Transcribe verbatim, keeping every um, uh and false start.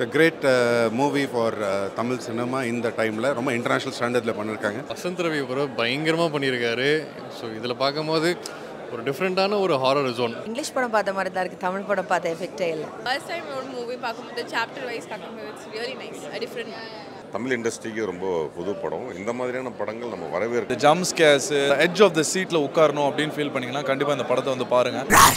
It's a great uh, movie for uh, Tamil cinema in the time. La, Roma international standard la pannirukanga. Vasanth Ravi bro, bayangirama pannirukkaru. So idhula paakumbodhu or different ana or horror zone. English padam paatha mari da irukku, Tamil padam paatha effect illa. First time one movie paakumbodhu chapter wise paakumbodhu it's really nice. A different Tamil industry ku romba pudu padam. Indha madriyana padangal nama varaveru. The jump scares, the edge of the seat la ukkarano appdin feel panningana kandipa indha padatha vandu paarenga.